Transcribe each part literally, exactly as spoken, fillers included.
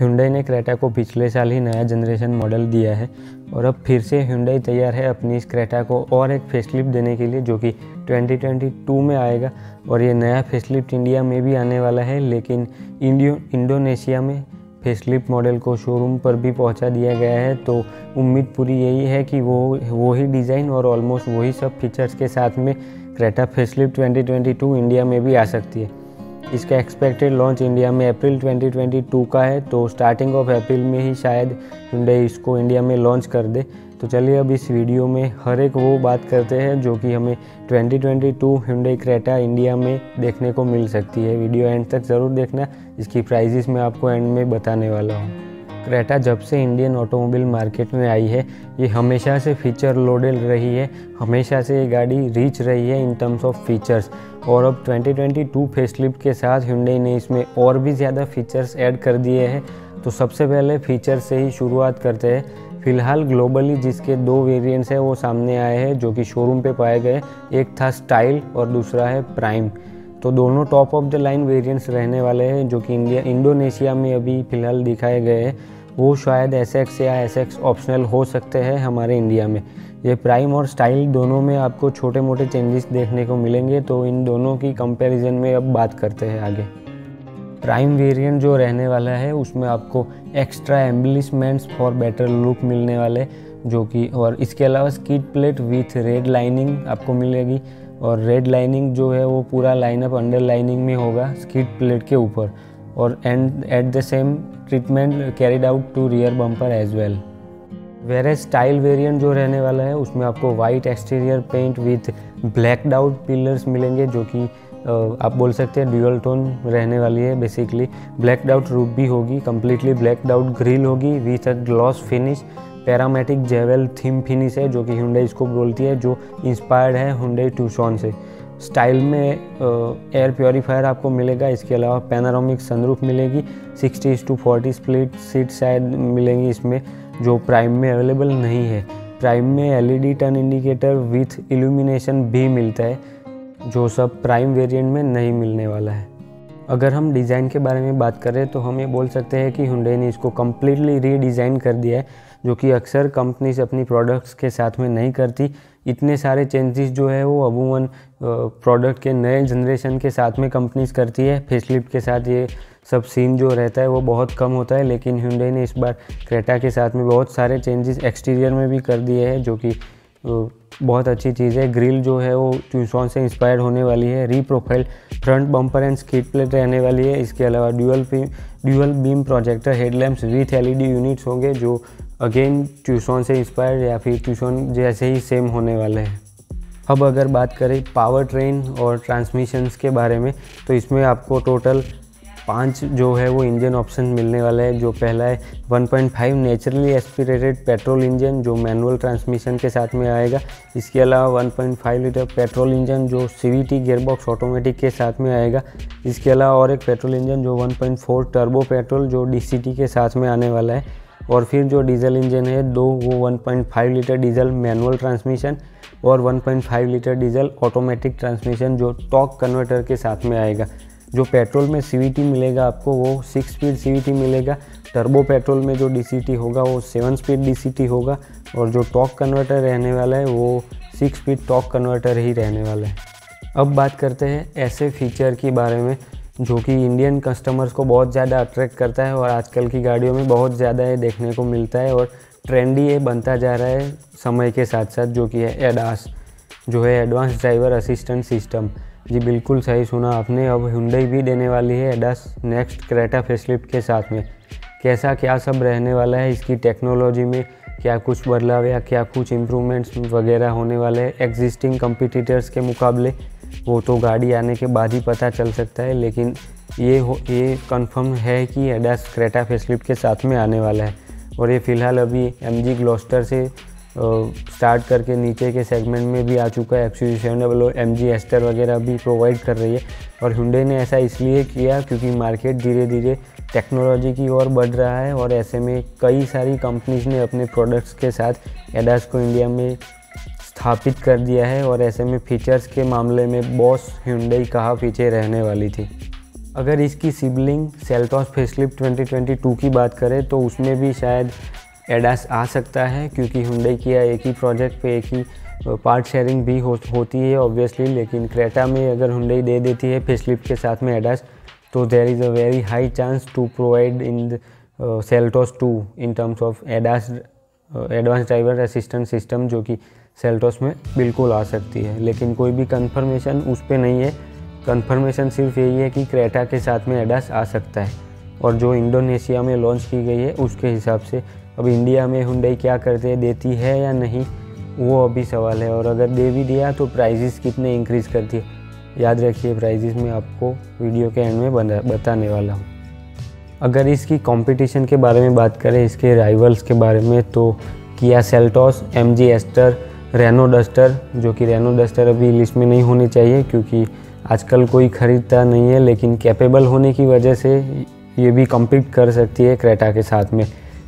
Hyundai ने Creta को पिछले साल ही नया जनरेशन मॉडल दिया है और अब फिर से Hyundai तैयार है अपनी इस क्रेटा को और एक फेसलिफ्ट देने के लिए, जो कि दो हज़ार बाईस में आएगा। और ये नया फेसलिफ्ट इंडिया में भी आने वाला है, लेकिन इंडियो इंडोनेशिया में फेसलिफ्ट मॉडल को शोरूम पर भी पहुंचा दिया गया है। तो उम्मीद पूरी यही है कि वो वही डिज़ाइन और ऑलमोस्ट वही सब फीचर्स के साथ में क्रेटा फेसलिफ्ट दो हज़ार बाईस इंडिया में भी आ सकती है। इसका एक्सपेक्टेड लॉन्च इंडिया में अप्रैल दो हज़ार बाईस का है, तो स्टार्टिंग ऑफ अप्रैल में ही शायद Hyundai इसको इंडिया में लॉन्च कर दे। तो चलिए अब इस वीडियो में हर एक वो बात करते हैं जो कि हमें दो हज़ार बाईस Hyundai Creta इंडिया में देखने को मिल सकती है। वीडियो एंड तक ज़रूर देखना, इसकी प्राइजेस मैं आपको एंड में बताने वाला हूँ। क्रेटा जब से इंडियन ऑटोमोबाइल मार्केट में आई है, ये हमेशा से फीचर लोडेड रही है, हमेशा से ये गाड़ी रिच रही है इन टर्म्स ऑफ फीचर्स। और अब दो हज़ार बाईस फेसलिफ्ट के साथ Hyundai ने इसमें और भी ज़्यादा फीचर्स ऐड कर दिए हैं। तो सबसे पहले फीचर से ही शुरुआत करते हैं। फिलहाल ग्लोबली जिसके दो वेरिएंट्स हैं वो सामने आए हैं, जो कि शोरूम पे पाए गए। एक था स्टाइल और दूसरा है प्राइम। तो दोनों top of the line variants रहने वाले हैं, जो कि इंडिया इंडोनेशिया में अभी फ़िलहाल दिखाए गए हैं। वो शायद एस एक्स या एस एक्स ऑप्शनल हो सकते हैं हमारे इंडिया में। ये प्राइम और स्टाइल दोनों में आपको छोटे मोटे चेंजेस देखने को मिलेंगे। तो इन दोनों की कंपैरिजन में अब बात करते हैं आगे। प्राइम वेरिएंट जो रहने वाला है उसमें आपको extra embellishments for better look मिलने वाले, जो कि और इसके अलावा skid plate with red lining आपको मिलेगी। और रेड लाइनिंग जो है वो पूरा लाइनअप अंडर लाइनिंग में होगा स्किड प्लेट के ऊपर। और and at the same treatment carried out to rear bumper as well. वेरेज स्टाइल वेरिएंट जो रहने वाला है उसमें आपको white exterior paint with black out pillars मिलेंगे, जो कि आप बोल सकते हैं ड्यूअल टोन रहने वाली है। बेसिकली ब्लैक आउट रूफ भी होगी, कम्प्लीटली ब्लैक आउट ग्रिल होगी with a gloss finish. Parametric jewel theme finish है, जो कि Hyundai इसको बोलती है, जो इंस्पायर्ड है Hyundai Tucson से। स्टाइल में एयर प्योरीफायर आपको मिलेगा। इसके अलावा पैनारोमिक सनरूफ मिलेगी। Sixty to forty split seat शायद मिलेंगी इसमें, जो प्राइम में अवेलेबल नहीं है। प्राइम में LED turn indicator with illumination भी मिलता है, जो सब प्राइम वेरिएंट में नहीं मिलने वाला है। अगर हम डिज़ाइन के बारे में बात करें तो हम ये बोल सकते हैं कि Hyundai ने इसको कम्प्लीटली रीडिज़ाइन कर दिया है, जो कि अक्सर कंपनीज अपनी प्रोडक्ट्स के साथ में नहीं करती। इतने सारे चेंजेस जो है वो अमूमन प्रोडक्ट के नए जनरेशन के साथ में कंपनीज करती है। फेसलिफ्ट के साथ ये सब सीन जो रहता है वो बहुत कम होता है, लेकिन Hyundai ने इस बार क्रेटा के साथ में बहुत सारे चेंजेस एक्सटीरियर में भी कर दिए हैं, जो कि बहुत अच्छी चीज़ है। ग्रिल जो है वो Tucson से इंस्पायर्ड होने वाली है। Reprofile front bumper and skid plate रहने वाली है। इसके अलावा dual dual beam projector headlamps with LED units होंगे, जो अगेन Tucson से इंस्पायर्ड या फिर Tucson जैसे ही सेम होने वाले हैं। अब अगर बात करें पावर ट्रेन और ट्रांसमिशंस के बारे में, तो इसमें आपको टोटल पांच जो है वो इंजन ऑप्शन मिलने वाला है। जो पहला है one point five naturally aspirated petrol engine, जो मैनुअल ट्रांसमिशन के साथ में आएगा। इसके अलावा one point five litre petrol engine जो सीवीटी गियरबॉक्स ऑटोमेटिक के साथ में आएगा। इसके अलावा और एक पेट्रोल इंजन जो one point four turbo petrol जो डीसीटी के साथ में आने वाला है। और फिर जो डीजल इंजन है दो, वो one point five litre diesel manual transmission और one point five litre diesel automatic transmission जो टॉर्क कन्वर्टर के साथ में आएगा। जो पेट्रोल में सीवीटी मिलेगा आपको वो सिक्स स्पीड सीवीटी मिलेगा। टर्बो पेट्रोल में जो डीसीटी होगा वो सेवन स्पीड डीसीटी होगा। और जो टॉर्क कन्वर्टर रहने वाला है वो सिक्स स्पीड टॉर्क कन्वर्टर ही रहने वाला है। अब बात करते हैं ऐसे फीचर के बारे में जो कि इंडियन कस्टमर्स को बहुत ज़्यादा अट्रैक्ट करता है और आजकल की गाड़ियों में बहुत ज़्यादा ये देखने को मिलता है और ट्रेंडी ये बनता जा रहा है समय के साथ साथ, जो कि है एडास, जो है एडवांस ड्राइवर असिस्टेंट सिस्टम। जी बिल्कुल सही सुना आपने, अब Hyundai भी देने वाली है एडास नेक्स्ट क्रेटा फेसलिफ्ट के साथ में। कैसा क्या सब रहने वाला है, इसकी टेक्नोलॉजी में क्या कुछ बदलाव या क्या कुछ इम्प्रूवमेंट्स वगैरह होने वाले हैं एग्जिस्टिंग कंपटीटर्स के मुकाबले, वो तो गाड़ी आने के बाद ही पता चल सकता है। लेकिन ये हो ये कंफर्म है कि एडास क्रेटा फेसलिफ्ट के साथ में आने वाला है। और ये फ़िलहाल अभी एमजी ग्लोस्टर से स्टार्ट करके नीचे के सेगमेंट में भी आ चुका है। X three seven zero MG Astor वगैरह भी प्रोवाइड कर रही है। और Hyundai ने ऐसा इसलिए किया क्योंकि मार्केट धीरे धीरे टेक्नोलॉजी की ओर बढ़ रहा है और ऐसे में कई सारी कंपनीज ने अपने प्रोडक्ट्स के साथ एडास को इंडिया में स्थापित कर दिया है। और ऐसे में फीचर्स के मामले में बॉस Hyundai कहाँ पीछे रहने वाली थी। अगर इसकी sibling Seltos facelift twenty twenty two की बात करें तो उसमें भी शायद एडास आ सकता है, क्योंकि Hyundai की एक ही प्रोजेक्ट पे एक ही पार्ट शेयरिंग भी हो, होती है ऑब्वियसली। लेकिन क्रेटा में अगर Hyundai दे देती है फेसलिफ्ट के साथ में एडास, तो there is a very high chance to provide in the Seltos too in terms of ADAS advance driver assistant system, जो कि सेल्टॉस में बिल्कुल आ सकती है। लेकिन कोई भी कंफर्मेशन उस पर नहीं है, कंफर्मेशन सिर्फ यही है कि क्रेटा के साथ में एडास आ सकता है। और जो इंडोनेशिया में लॉन्च की गई है उसके हिसाब से अब इंडिया में Hyundai क्या करते देती है या नहीं, वो अभी सवाल है। और अगर दे भी दिया तो प्राइजेस कितने इंक्रीज़ करती है, याद रखिए प्राइजेस में आपको वीडियो के एंड में बता बताने वाला हूँ। अगर इसकी कंपटीशन के बारे में बात करें, इसके राइवल्स के बारे में, तो Kia Seltos, M G Astor, Renault Duster, जो कि Renault Duster अभी लिस्ट में नहीं होनी चाहिए क्योंकि आजकल कोई ख़रीदता नहीं है, लेकिन कैपेबल होने की वजह से ये भी कम्पीट कर सकती है क्रेटा के साथ में।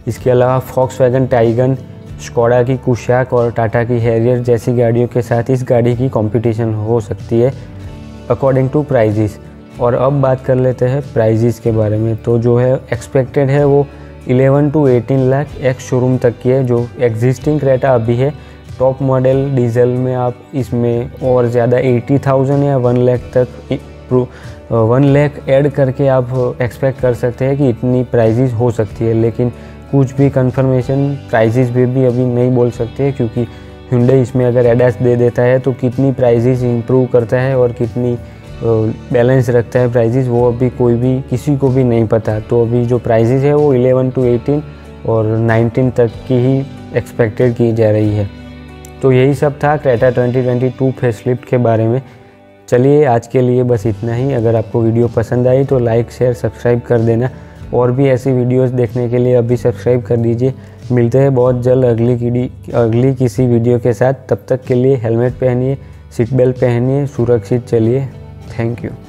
इसके अलावा Volkswagen Taigun, Skoda की Kushaq और टाटा की Harrier जैसी गाड़ियों के साथ इस गाड़ी की कंपटीशन हो सकती है अकॉर्डिंग टू प्राइजेस। और अब बात कर लेते हैं प्राइजेस के बारे में। तो जो है एक्सपेक्टेड है वो eleven to eighteen lakh ex showroom तक की है जो एग्जिस्टिंग क्रेटा अभी है। टॉप मॉडल डीजल में आप इसमें और ज़्यादा एटी थाउजेंड या वन लाख तक वन लाख ऐड करके आप एक्सपेक्ट कर सकते हैं कि इतनी प्राइजेस हो सकती है। लेकिन कुछ भी कंफर्मेशन प्राइजेस भी, भी अभी नहीं बोल सकते, क्योंकि Hyundai इसमें अगर एडास दे देता है तो कितनी प्राइजेस इंप्रूव करता है और कितनी बैलेंस रखता है प्राइजेस, वो अभी कोई भी किसी को भी नहीं पता। तो अभी जो प्राइजेस है वो इलेवन टू एटीन और नाइनटीन तक की ही एक्सपेक्टेड की जा रही है। तो यही सब था Creta twenty twenty two facelift के बारे में। चलिए आज के लिए बस इतना ही। अगर आपको वीडियो पसंद आई तो लाइक शेयर सब्सक्राइब कर देना, और भी ऐसी वीडियोस देखने के लिए अभी सब्सक्राइब कर दीजिए। मिलते हैं बहुत जल्द अगली कीड़ी अगली किसी वीडियो के साथ। तब तक के लिए हेलमेट पहनिए, सीट बेल्ट पहनिए, सुरक्षित चलिए। Thank you.